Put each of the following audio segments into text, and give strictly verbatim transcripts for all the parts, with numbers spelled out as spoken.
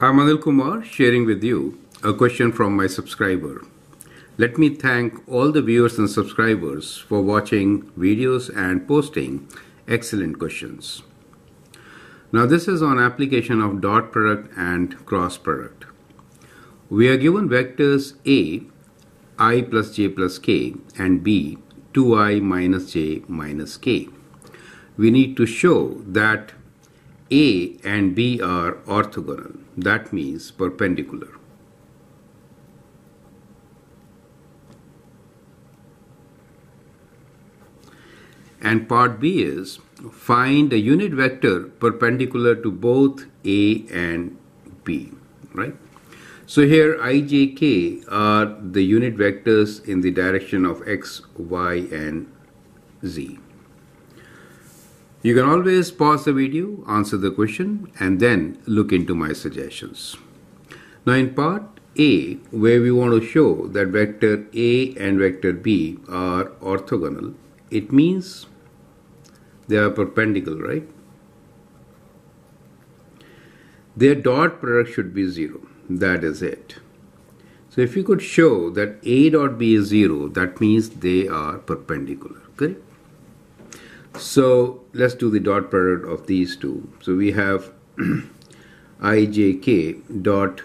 I'm Anil Kumar sharing with you a question from my subscriber. Let me thank all the viewers and subscribers for watching videos and posting excellent questions. Now this is on application of dot product and cross product. We are given vectors A, I plus j plus k, and B, two i minus j minus k. We need to show that A and B are orthogonal, that means perpendicular. And part B is find a unit vector perpendicular to both A and B, right? So here I, j, k are the unit vectors in the direction of x, y and z. You can always pause the video, answer the question, and then look into my suggestions. Now in part A, where we want to show that vector A and vector B are orthogonal, it means they are perpendicular, right? Their dot product should be zero. That is it. So if you could show that A dot B is zero, that means they are perpendicular, correct? So let's do the dot product of these two. So we have ijk dot,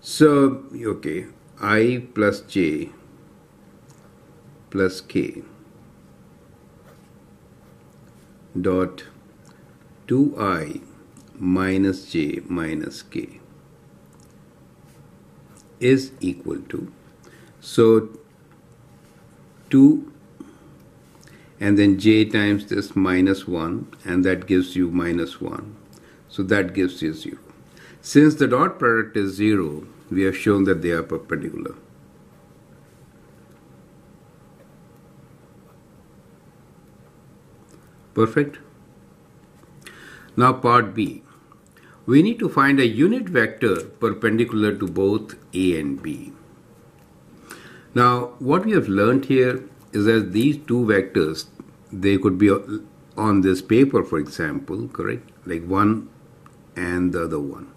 so okay, I plus j plus k dot two i minus j minus k is equal to, so two and then j times this minus one, and that gives you minus one. So that gives you zero. Since the dot product is zero, we have shown that they are perpendicular. Perfect. Now part B. We need to find a unit vector perpendicular to both A and B. Now what we have learned here is that these two vectors, they could be on this paper, for example, correct? Like one and the other one.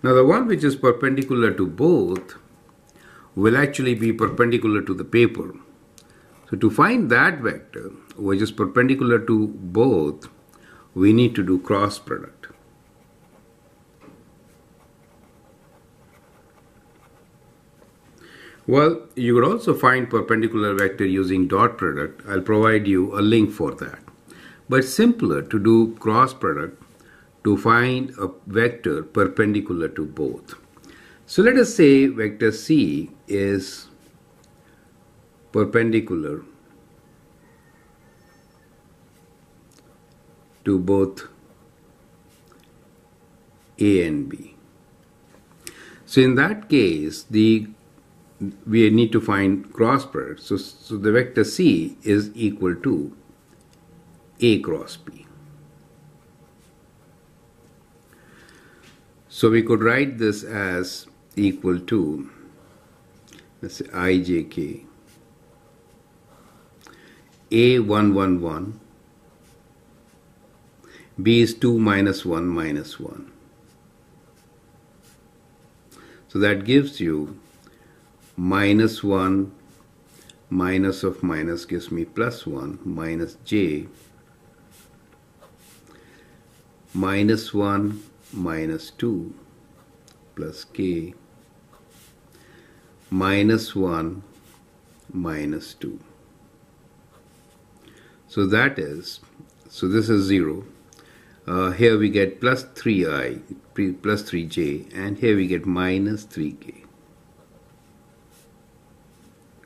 Now the one which is perpendicular to both will actually be perpendicular to the paper. So to find that vector which is perpendicular to both, we need to do cross product. Well, you could also find perpendicular vector using dot product. I'll provide you a link for that. But simpler to do cross product to find a vector perpendicular to both. So let us say vector C is perpendicular to both A and B. So in that case, the we need to find cross product. So, so the vector C is equal to A cross B. So we could write this as equal to, let's say, ijk A one one one, B is two minus one minus one. So that gives you minus one, minus of minus gives me plus one, minus j, minus one, minus two, plus k, minus one, minus two. So that is, so this is zero. Uh, here we get plus three i, plus three j, and here we get minus three k.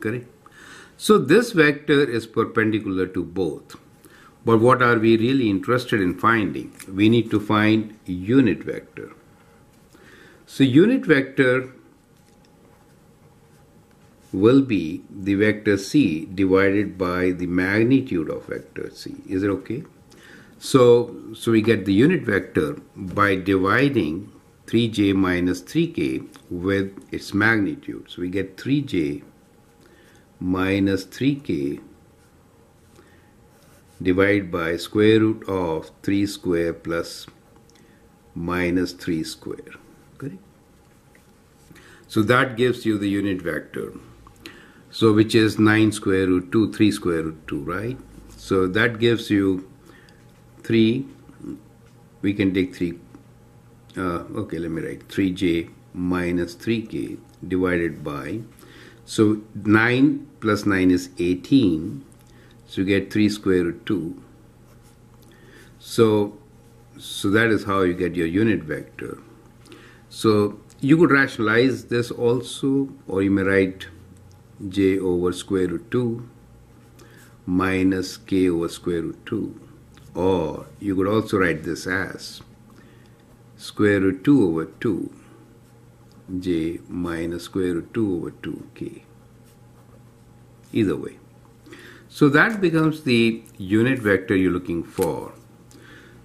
Correct? So this vector is perpendicular to both. But what are we really interested in finding? We need to find unit vector. So unit vector will be the vector C divided by the magnitude of vector C. Is it okay? So, so we get the unit vector by dividing three j minus three k with its magnitude. So we get three j minus three k divided by square root of three square plus minus three square. Correct? So that gives you the unit vector. So which is nine square root two, three square root two, right? So that gives you three, we can take three, uh, okay, let me write three j minus three k divided by, so nine plus nine is eighteen, so you get three square root two. So, so that is how you get your unit vector. So you could rationalize this also, or you may write j over square root two minus k over square root two. Or you could also write this as square root two over two j minus square root two over two k. Either way. So that becomes the unit vector you're looking for.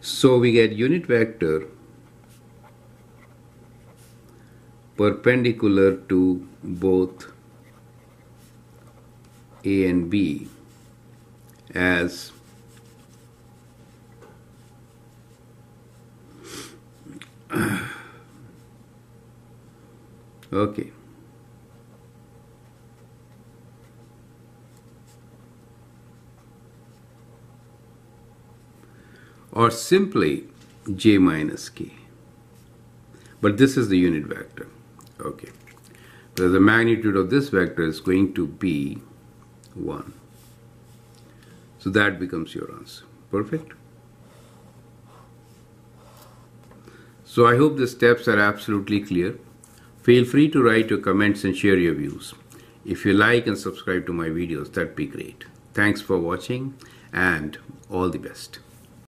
So we get unit vector perpendicular to both A and B as okay, or simply j minus k, but this is the unit vector. Okay, so the magnitude of this vector is going to be one. So that becomes your answer. Perfect. So I hope the steps are absolutely clear. Feel free to write your comments and share your views. If you like and subscribe to my videos, that'd be great. Thanks for watching and all the best.